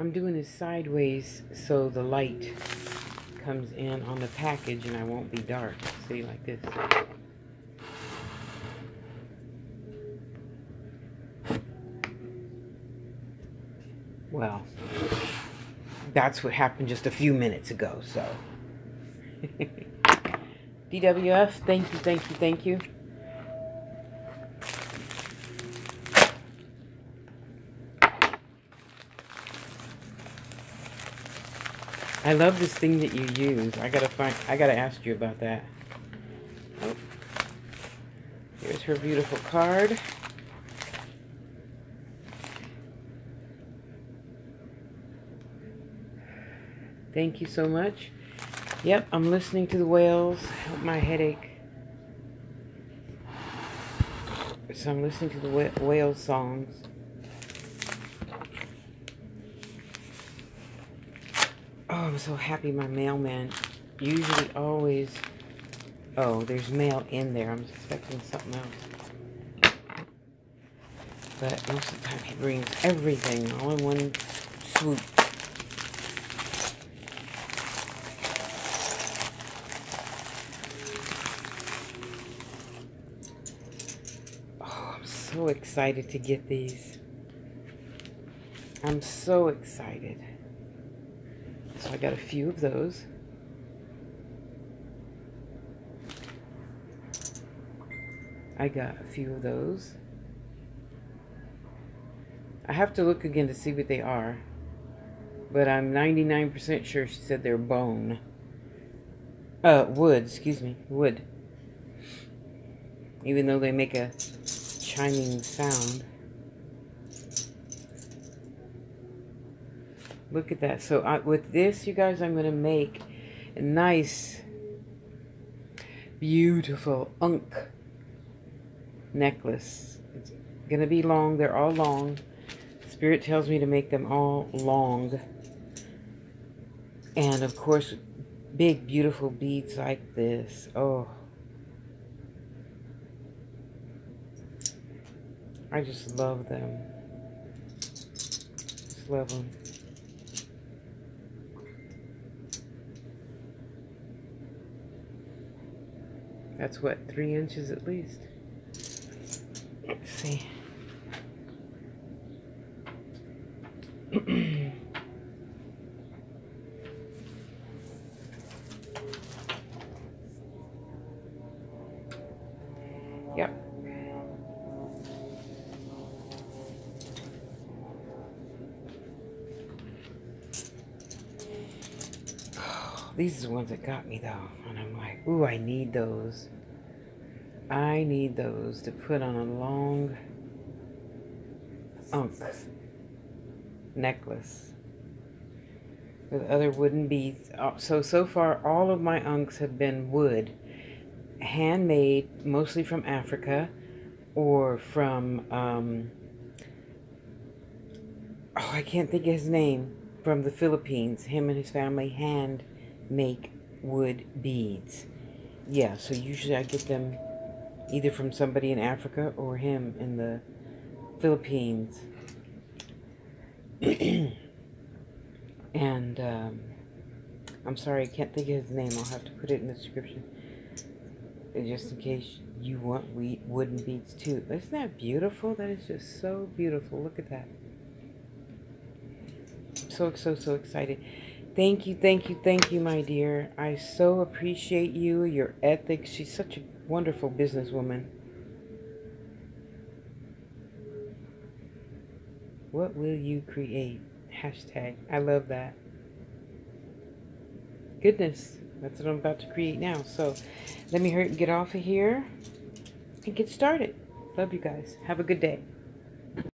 I'm doing this sideways so the light comes in on the package and I won't be dark. See, like this. Well, that's what happened just a few minutes ago, so. DWF, thank you, thank you, thank you. I love this thing that you use. I gotta ask you about that. Oh. Here's her beautiful card. Thank you so much. Yep, I'm listening to the whales. Help my headache. So I'm listening to the whale songs. Oh, I'm so happy my mailman usually always... Oh, there's mail in there. I'm expecting something else. But most of the time he brings everything all in one swoop. So excited to get these. I'm so excited. So I got a few of those. I got a few of those. I have to look again to see what they are, but I'm 99% sure she said they're bone. Wood, excuse me, wood. Even though they make a chiming sound. Look at that. So with this, you guys, I'm going to make a nice, beautiful unk necklace. It's going to be long. They're all long. Spirit tells me to make them all long. And, of course, big, beautiful beads like this. Oh. I just love them. Just love them. That's what, 3 inches at least. Let's see. Yep. These are the ones that got me, though, and I'm like, ooh, I need those. I need those to put on a long unk necklace with other wooden beads. So far, all of my unks have been wood, handmade, mostly from Africa or from, oh, I can't think of his name, from the Philippines. Him and his family hand make wood beads. Yeah, so usually I get them either from somebody in Africa or him in the Philippines. And I'm sorry, I can't think of his name. I'll have to put it in the description just in case you want wooden beads too. Isn't that beautiful? That is just so beautiful. Look at that. I'm so, so, so excited. Thank you, thank you, thank you, my dear. I so appreciate you, your ethics. She's such a wonderful businesswoman. What will you create? Hashtag. I love that. Goodness, that's what I'm about to create now. So let me hurry and get off of here and get started. Love you guys. Have a good day.